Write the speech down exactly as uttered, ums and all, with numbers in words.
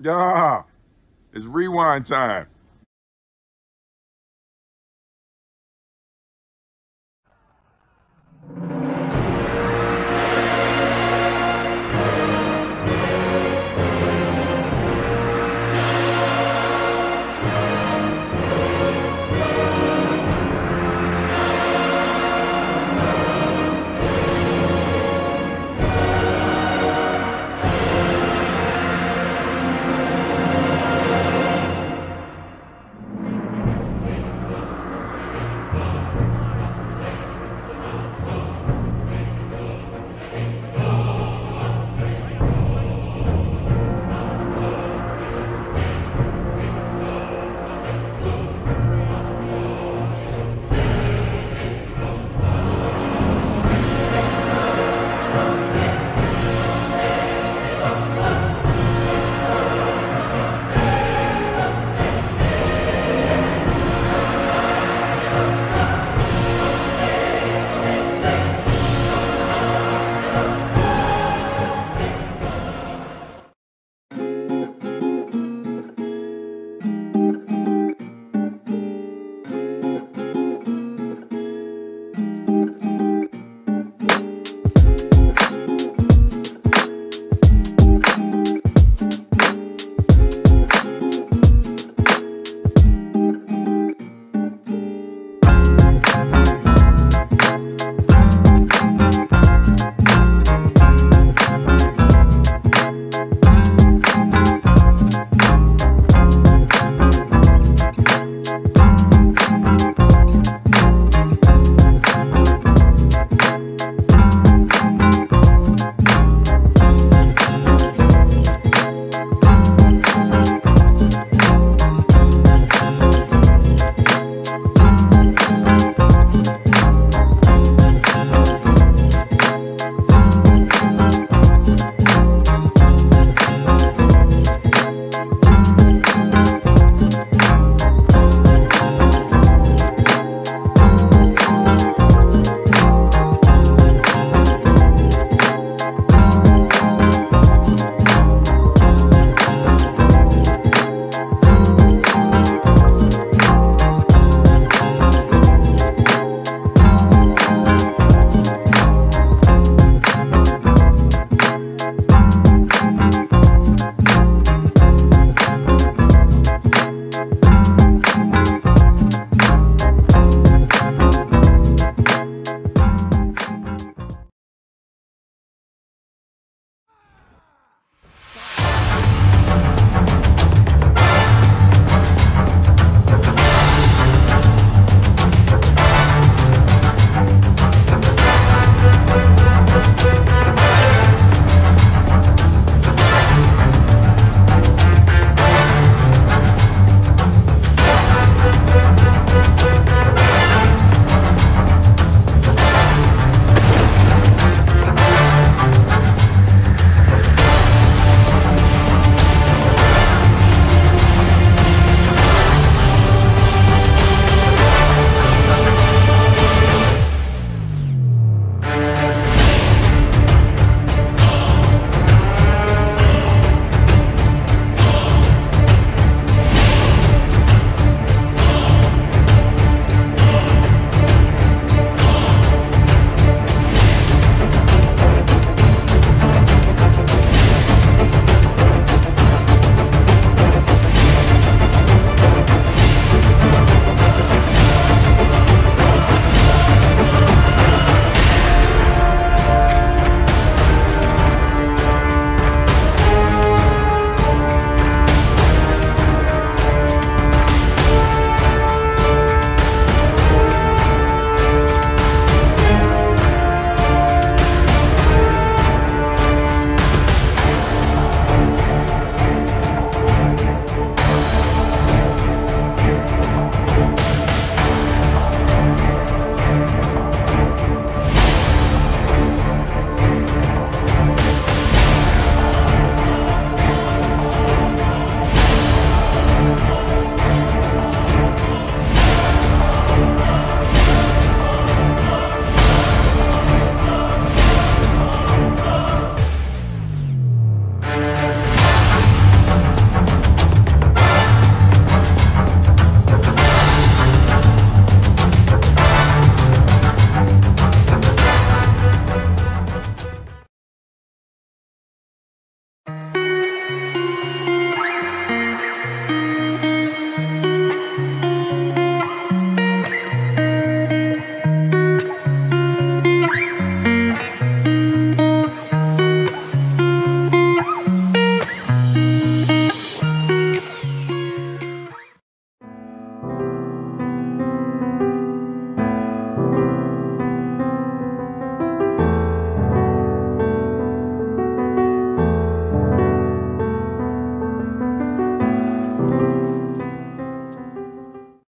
Yeah, it's rewind time.